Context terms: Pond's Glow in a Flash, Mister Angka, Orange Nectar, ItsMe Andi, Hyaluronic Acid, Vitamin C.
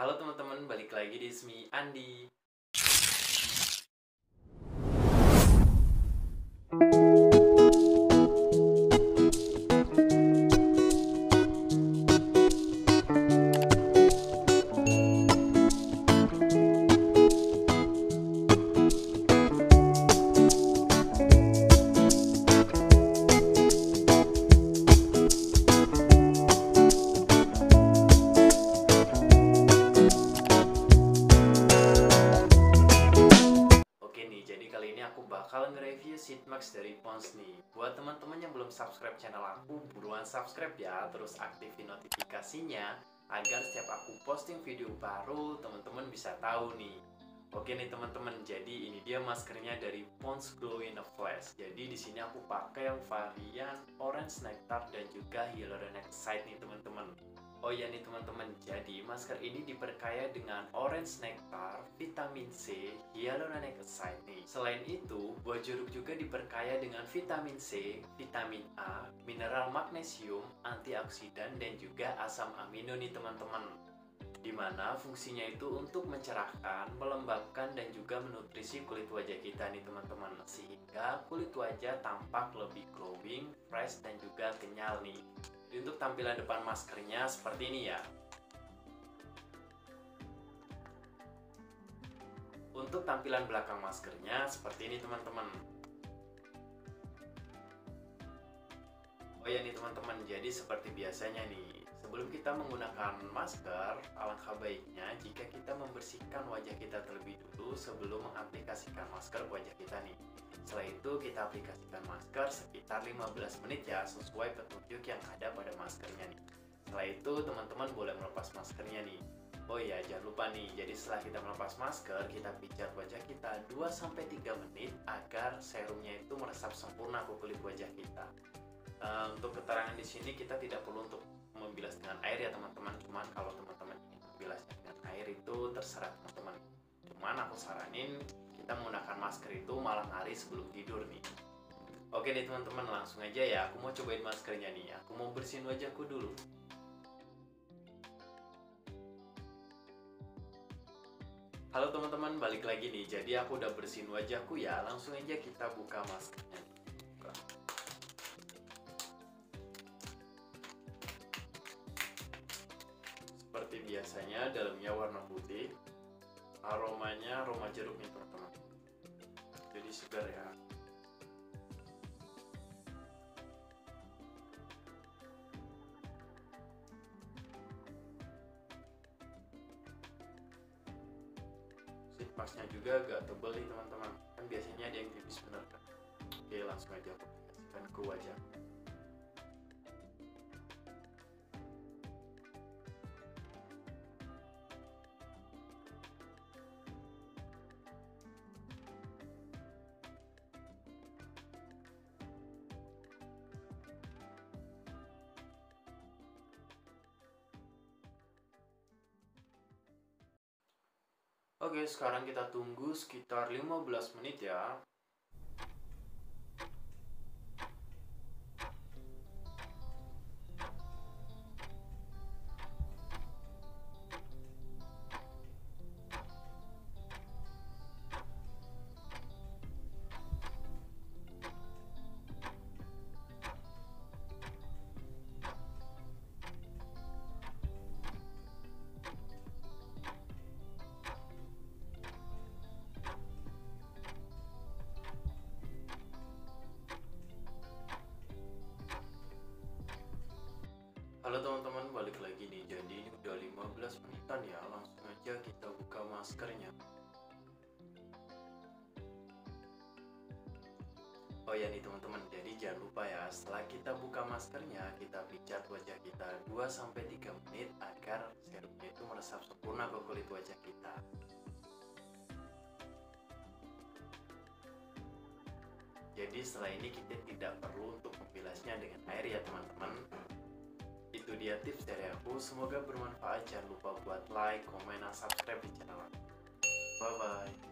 Halo teman-teman, balik lagi di ItsMe Andi. Dari Pond's nih. Buat teman-teman yang belum subscribe channel aku, buruan subscribe ya, terus aktifin notifikasinya agar setiap aku posting video baru teman-teman bisa tahu nih. Oke nih teman-teman, jadi ini dia maskernya dari Pond's Glow in a Flash. Jadi di sini aku pakai yang varian Orange Nectar dan juga Hyaluronic Acid nih teman-teman. Oh iya nih teman-teman, jadi masker ini diperkaya dengan Orange Nectar, Vitamin C, Hyaluronic Acid nih. Selain itu, buah jeruk juga diperkaya dengan vitamin C, vitamin A, mineral magnesium, antioksidan, dan juga asam amino nih teman-teman. Dimana fungsinya itu untuk mencerahkan, melembabkan, dan juga menutrisi kulit wajah kita nih teman-teman. Sehingga kulit wajah tampak lebih glowing, fresh, dan juga kenyal nih. Untuk tampilan depan maskernya seperti ini ya. Untuk tampilan belakang maskernya seperti ini teman-teman. Oh ya nih teman-teman, jadi seperti biasanya nih, sebelum kita menggunakan masker, alangkah baiknya jika kita membersihkan wajah kita terlebih dulu sebelum mengaplikasikan masker ke wajah kita nih. Setelah itu kita aplikasikan masker sekitar 15 menit ya, sesuai petunjuk yang ada pada maskernya nih. Setelah itu teman-teman boleh melepas maskernya nih. Oh iya, jangan lupa nih, jadi setelah kita melepas masker, kita pijat wajah kita 2-3 menit agar serumnya itu meresap sempurna ke kulit wajah kita. Untuk keterangan di sini kita tidak perlu untuk membilas dengan air ya teman-teman, cuman kalau teman-teman ingin membilasnya dengan air itu terserah teman-teman. Cuman aku saranin kita menggunakan masker itu malam hari sebelum tidur nih. Oke nih teman-teman, langsung aja ya, aku mau cobain maskernya nih ya. Aku mau bersihin wajahku dulu. Halo teman-teman, balik lagi nih. Jadi aku udah bersihin wajahku ya. Langsung aja kita buka maskernya. Buka. Seperti biasanya, dalamnya warna putih. Aromanya aroma jeruk nih teman-teman. Jadi segar ya. Pasnya juga agak tebal nih teman-teman, kan biasanya ada yang tipis bener kan. Oke, langsung aja aku aplikasikan ke wajah. Oke, sekarang kita tunggu sekitar 15 menit ya. Halo teman-teman, balik lagi nih. Jadi ini udah 15 menitan ya, langsung aja kita buka maskernya. Oh ya nih teman-teman, jadi jangan lupa ya, setelah kita buka maskernya, kita pijat wajah kita 2-3 menit agar serumnya itu meresap sempurna ke kulit wajah kita. Jadi setelah ini kita tidak perlu untuk membilasnya dengan air ya teman-teman. Itu dia tips dari aku, semoga bermanfaat. Jangan lupa buat like, komen, dan subscribe di channel aku. Bye bye.